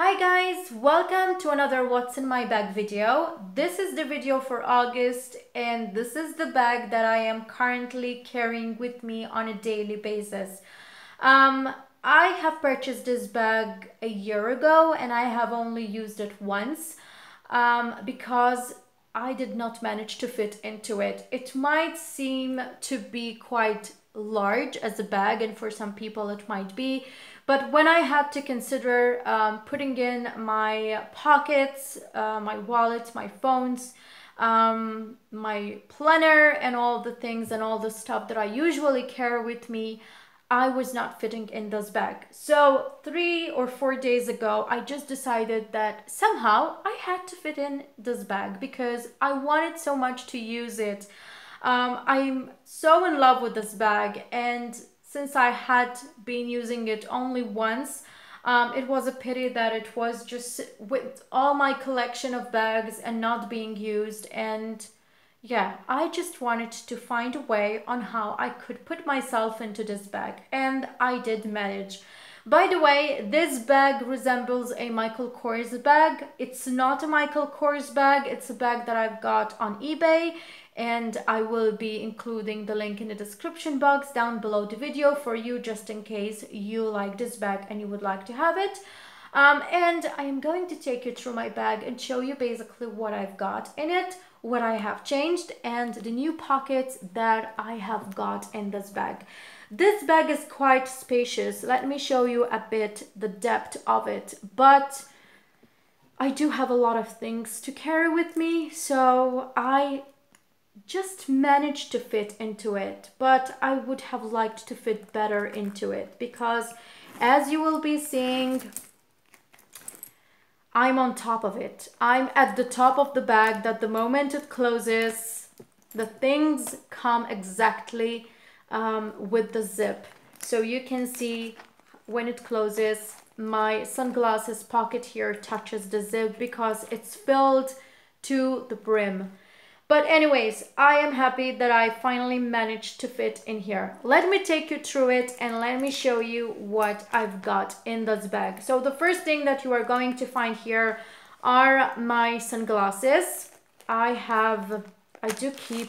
Hi guys, welcome to another What's in My Bag video. This is the video for August and this is the bag that I am currently carrying with me on a daily basis. I have purchased this bag a year ago and I have only used it once because I did not manage to fit into it. It might seem to be quite large as a bag, and for some people it might be, but when I had to consider putting in my pockets, my wallet, my phones, my planner and all the things and all the stuff that I usually carry with me, I was not fitting in this bag. So 3 or 4 days ago, I just decided that somehow I had to fit in this bag because I wanted so much to use it. I'm so in love with this bag, and since I had been using it only once, it was a pity that it was just with all my collection of bags and not being used. And yeah, I just wanted to find a way on how I could put myself into this bag, and I did manage. By the way, this bag resembles a Michael Kors bag. It's not a Michael Kors bag, it's a bag that I've got on eBay, and I will be including the link in the description box down below the video for you, just in case you like this bag and you would like to have it. And I am going to take you through my bag and show you basically what I've got in it, what I have changed, and the new pockets that I have got in this bag. This bag is quite spacious. Let me show you a bit the depth of it, but I do have a lot of things to carry with me, so I just managed to fit into it, but I would have liked to fit better into it because, as you will be seeing, I'm on top of it. I'm at the top of the bag that the moment it closes, the things come exactly with the zip. So you can see when it closes, my sunglasses pocket here touches the zip because it's filled to the brim. But anyways, I am happy that I finally managed to fit in here. Let me take you through it and let me show you what I've got in this bag. So the first thing that you are going to find here are my sunglasses. I do keep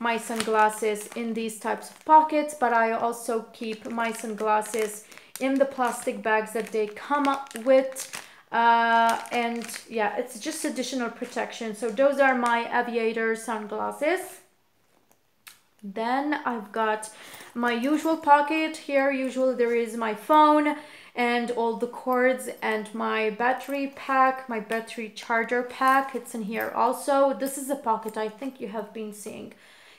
my sunglasses in these types of pockets, but I also keep my sunglasses in the plastic bags that they come up with. And yeah, it's just additional protection. So those are my aviator sunglasses. Then I've got my usual pocket here. Usually there is my phone and all the cords and my battery pack, my battery charger pack. It's in here also. This is a pocket I think you have been seeing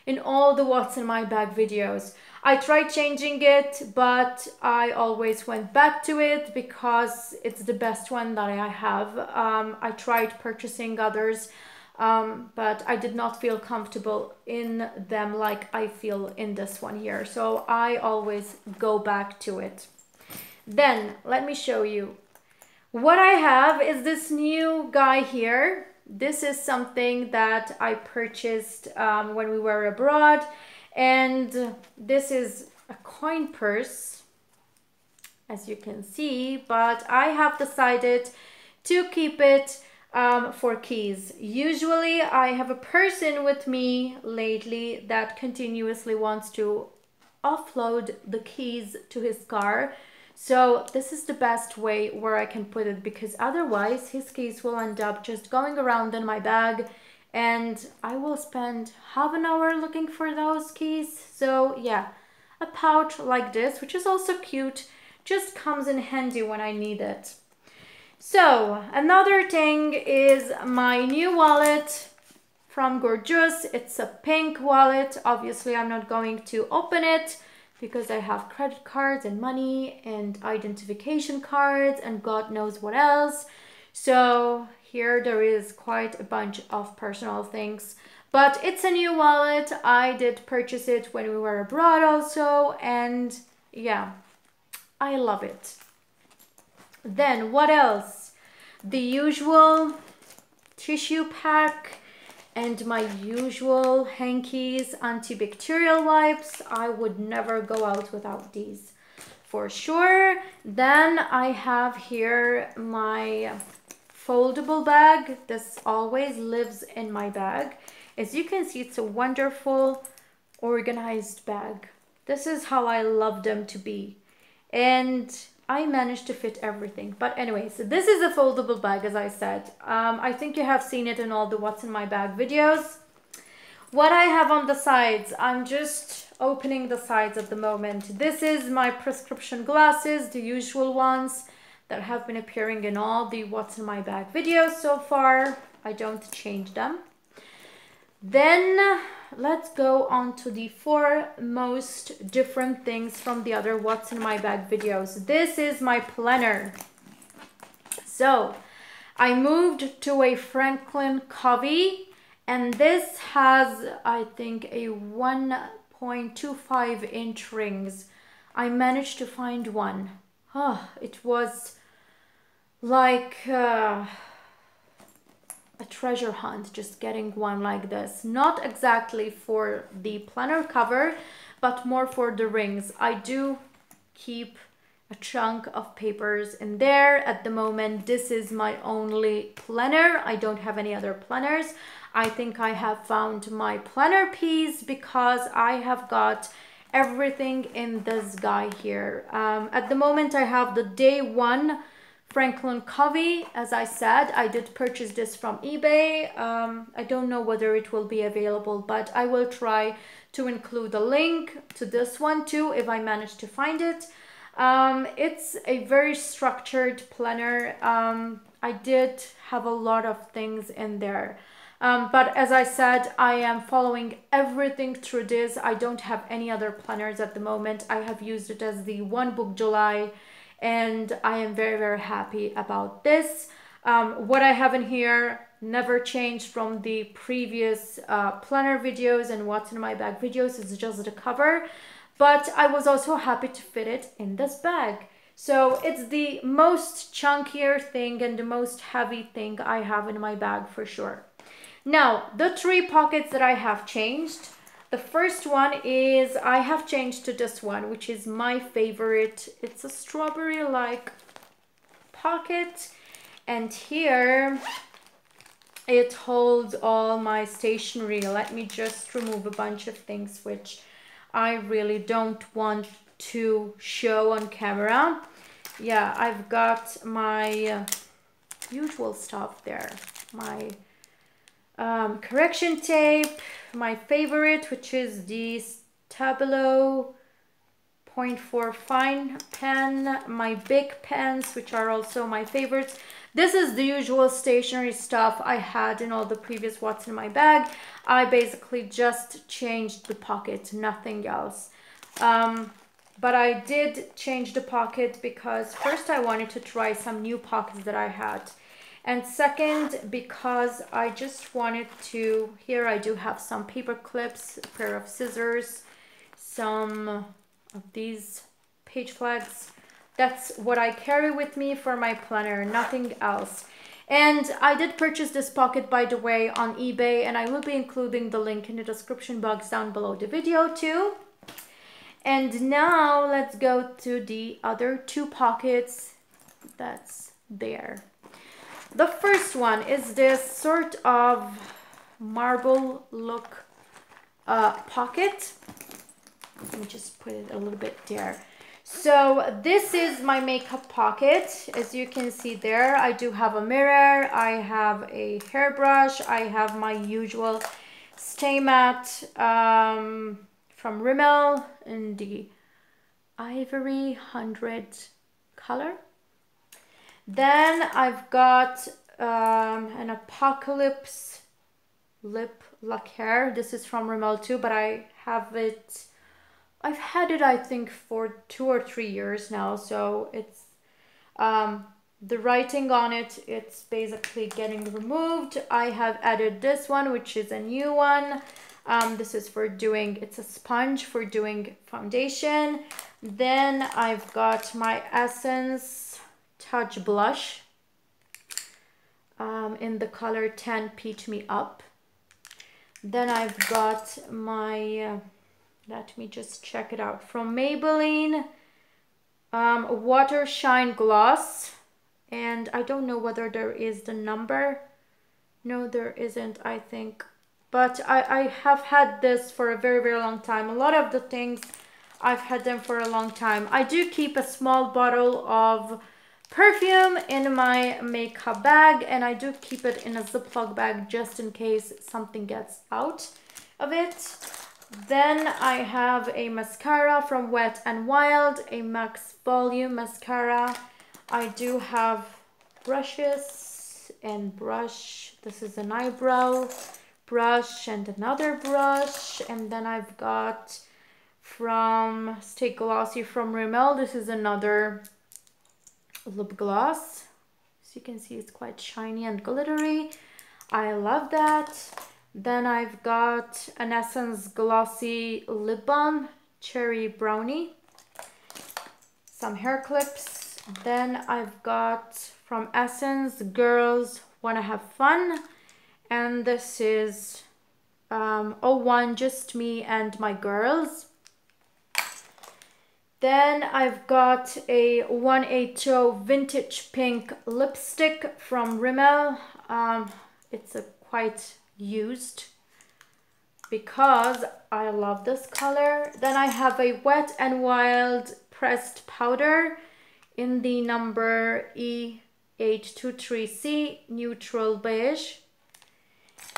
in all the What's in My Bag videos. I tried changing it, but I always went back to it because it's the best one that I have. I tried purchasing others, but I did not feel comfortable in them like I feel in this one here. So I always go back to it. Then let me show you. What I have is this new guy here. This is something that I purchased when we were abroad. And this is a coin purse, as you can see, but I have decided to keep it for keys. Usually I have a person with me lately that continuously wants to offload the keys to his car. So this is the best way where I can put it, because otherwise his keys will end up just going around in my bag and I will spend half an hour looking for those keys. So yeah, a pouch like this, which is also cute, just comes in handy when I need it. So another thing is my new wallet from Gorgeous. It's a pink wallet. Obviously I'm not going to open it because I have credit cards and money and identification cards and God knows what else. So here there is quite a bunch of personal things, but it's a new wallet. I did purchase it when we were abroad also, and yeah, I love it. Then what else? The usual tissue pack and my usual hankies, antibacterial wipes. I would never go out without these. for sure. Then I have here my foldable bag. This always lives in my bag. As you can see, it's a wonderful organized bag. This is how I love them to be. And I managed to fit everything. But anyway, so this is a foldable bag, as I said. I think you have seen it in all the What's in My Bag videos. What I have on the sides, I'm just opening the sides at the moment. This is my prescription glasses, the usual ones that have been appearing in all the What's in My Bag videos so far. I don't change them. Then let's go on to the four most different things from the other What's in My Bag videos. This is my planner. So I moved to a Franklin Covey, and this has, I think, a 1.25 inch rings. I managed to find one. Oh, it was like a treasure hunt, just getting one like this. Not exactly for the planner cover, but more for the rings. I do keep a chunk of papers in there. At the moment, this is my only planner. I don't have any other planners. I think I have found my planner piece because I have got everything in this guy here. At the moment, I have the day one Franklin Covey. As I said, I did purchase this from eBay. I don't know whether it will be available, but I will try to include a link to this one too if I manage to find it. It's a very structured planner. I did have a lot of things in there. But as I said, I am following everything through this. I don't have any other planners at the moment. I have used it as the One Book July, and I am very, very happy about this. What I have in here never changed from the previous planner videos and What's in My Bag videos. It's just the cover, but I was also happy to fit it in this bag. So it's the most chunkier thing and the most heavy thing I have in my bag for sure. Now, the three pockets that I have changed. The first one is I have changed to this one, which is my favorite. It's a strawberry-like pocket. And here it holds all my stationery. Let me just remove a bunch of things which I really don't want to show on camera. Yeah, I've got my usual stuff there. My correction tape, my favorite, which is the Tableau 0.4 fine pen, my big pens, which are also my favorites. This is the usual stationery stuff I had in all the previous What's in My Bag. I basically just changed the pocket, nothing else. But I did change the pocket because first I wanted to try some new pockets that I had. And second, because I just wanted to, here I do have some paper clips, a pair of scissors, some of these page flags. That's what I carry with me for my planner, nothing else. And I did purchase this pocket, by the way, on eBay, and I will be including the link in the description box down below the video too. And now let's go to the other two pockets that's there. The first one is this sort of marble look pocket. Let me just put it a little bit there. So this is my makeup pocket. As you can see there, I do have a mirror. I have a hairbrush. I have my usual Stay Matte from Rimmel in the Ivory 100 color. Then I've got an Apocalypse lip lacquer. This is from Rimmel too, but I have it, I've had it I think for 2 or 3 years now. So it's, the writing on it, it's basically getting removed. I have added this one, which is a new one. This is for doing, it's a sponge for doing foundation. Then I've got my Essence Touch blush in the color 10 Peach Me Up. Then I've got my let me just check it out, from Maybelline Water Shine Gloss. And I don't know whether there is the number. No, there isn't, I think. But I have had this for a very, very long time. A lot of the things, I've had them for a long time. I do keep a small bottle of perfume in my makeup bag, and I do keep it in a Ziploc bag just in case something gets out of it. Then I have a mascara from Wet and Wild, a Max Volume mascara. I do have brushes and brush. This is an eyebrow brush and another brush. And then I've got from Stay Glossy from Rimmel. This is another lip gloss. As you can see, it's quite shiny and glittery. I love that. Then I've got an Essence Glossy Lip Balm, Cherry Brownie, some hair clips. Then I've got from Essence Girls Wanna Have Fun, and this is 01 Just Me and My Girls. Then I've got a 1HO Vintage Pink Lipstick from Rimmel. It's a quite used because I love this color. Then I have a Wet and Wild Pressed Powder in the number E823C Neutral Beige.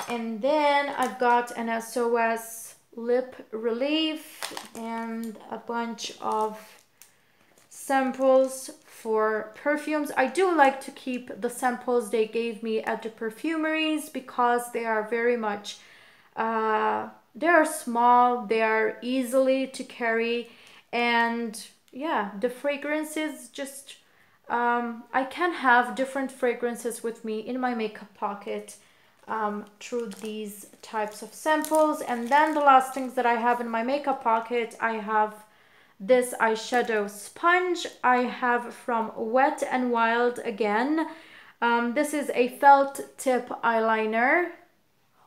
And then I've got an SOS Lip Relief and a bunch of samples for perfumes. I do like to keep the samples they gave me at the perfumeries because they are very much they are small, they are easily to carry, and yeah, the fragrances just I can have different fragrances with me in my makeup pocket through these types of samples. And then the last things that I have in my makeup pocket, I have this eyeshadow sponge I have from Wet and Wild again. This is a felt tip eyeliner.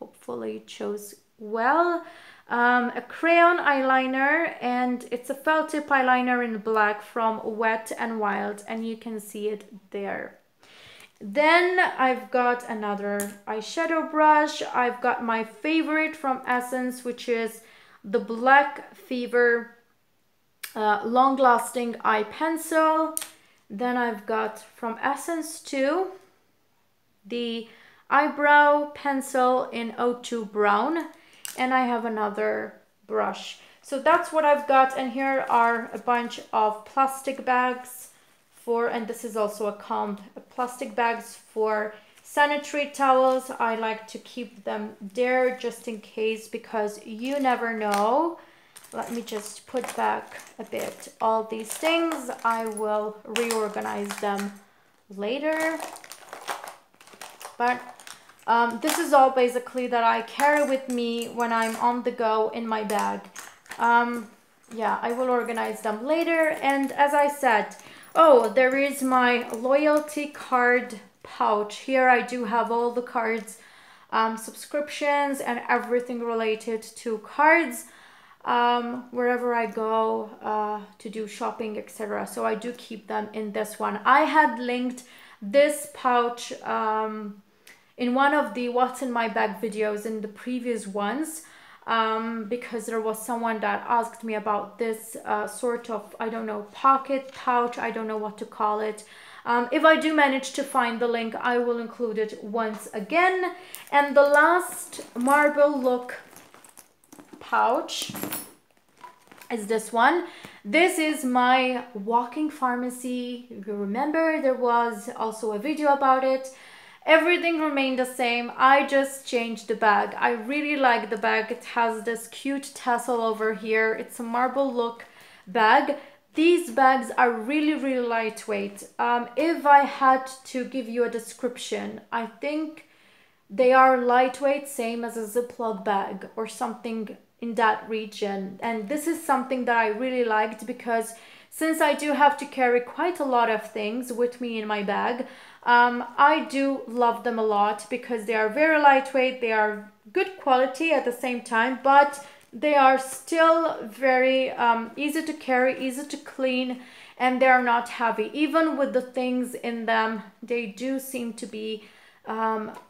Hopefully it chose well. A crayon eyeliner, and it's a felt tip eyeliner in black from Wet and Wild, and you can see it there. Then I've got another eyeshadow brush. I've got my favorite from Essence, which is the Black Fever Long Lasting Eye Pencil. Then I've got from Essence too, the Eyebrow Pencil in O2 Brown. And I have another brush. So that's what I've got. And here are a bunch of plastic bags. And this is also a comp, plastic bags for sanitary towels. I like to keep them there just in case, because you never know. Let me just put back a bit all these things. I will reorganize them later. But this is all basically that I carry with me when I'm on the go in my bag. Yeah, I will organize them later. And as I said, oh, there is my loyalty card pouch. Here I do have all the cards, subscriptions and everything related to cards, wherever I go to do shopping, etc. So I do keep them in this one. I had linked this pouch in one of the What's in My Bag videos, in the previous ones, because there was someone that asked me about this sort of, I don't know, pocket pouch, I don't know what to call it. If I do manage to find the link, I will include it once again. And the last marble look pouch is this one. This is my walking pharmacy. You remember there was also a video about it. Everything remained the same. I just changed the bag. I really like the bag. It has this cute tassel over here. It's a marble look bag. These bags are really, really lightweight. If I had to give you a description, I think they are lightweight, same as a Ziploc bag or something in that region. And this is something that I really liked, because since I do have to carry quite a lot of things with me in my bag, I do love them a lot because they are very lightweight, they are good quality at the same time, but they are still very easy to carry, easy to clean, and they're not heavy. Even with the things in them, they do seem to be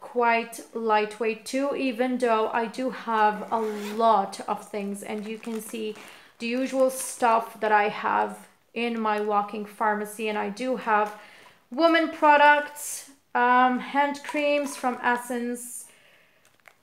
quite lightweight too, even though I do have a lot of things, and you can see the usual stuff that I have in my walking pharmacy. And I do have women products, hand creams from Essence,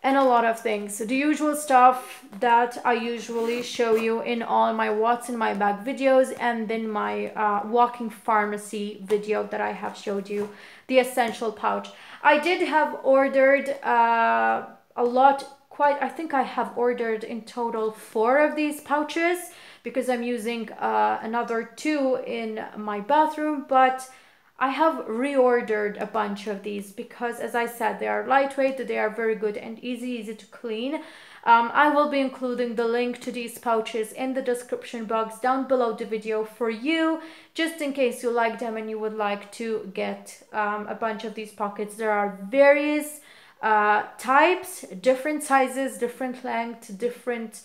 and a lot of things. So the usual stuff that I usually show you in all my what's in my bag videos, and then my walking pharmacy video that I have showed you, the essential pouch. I did have ordered a lot, I think I have ordered in total 4 of these pouches, because I'm using another 2 in my bathroom, but I have reordered a bunch of these because, as I said, they are lightweight, they are very good and easy to clean. I will be including the link to these pouches in the description box down below the video for you, just in case you like them and you would like to get a bunch of these pockets. There are various types, different sizes, different length, different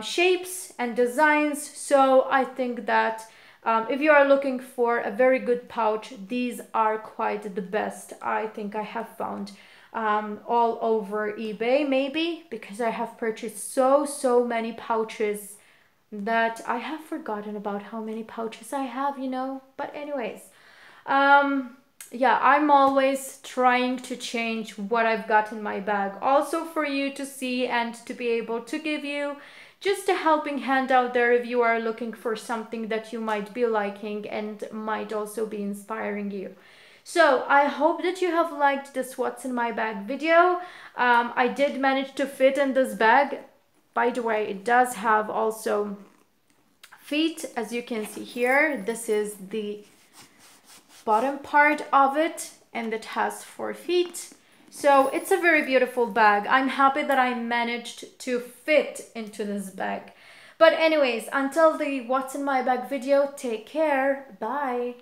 shapes and designs. So I think that if you are looking for a very good pouch, these are quite the best I think I have found all over eBay, maybe because I have purchased so many pouches that I have forgotten about how many pouches I have, you know. But anyways, yeah, I'm always trying to change what I've got in my bag, also for you to see and to be able to give you just a helping hand out there if you are looking for something that you might be liking and might also be inspiring you. So I hope that you have liked this what's in my bag video. I did manage to fit in this bag. By the way, it does have also feet, as you can see here. This is the bottom part of it, and it has 4 feet. So it's a very beautiful bag. I'm happy that I managed to fit into this bag. But anyways, until the what's in my bag video, take care. Bye.